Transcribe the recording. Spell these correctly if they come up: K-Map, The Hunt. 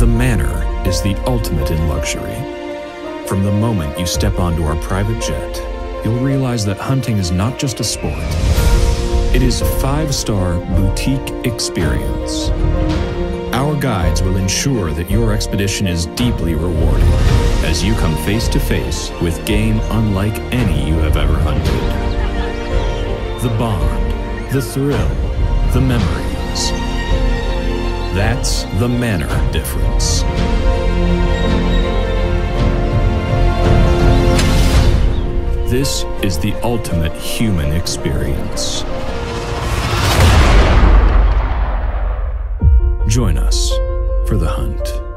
The manor is the ultimate in luxury. From the moment you step onto our private jet, you'll realize that hunting is not just a sport. It is a five-star boutique experience. Our guides will ensure that your expedition is deeply rewarding as you come face to face with game unlike any you have ever hunted. The bond, the thrill, the memories. That's the manor difference. This is the ultimate human experience. Join us for The Hunt.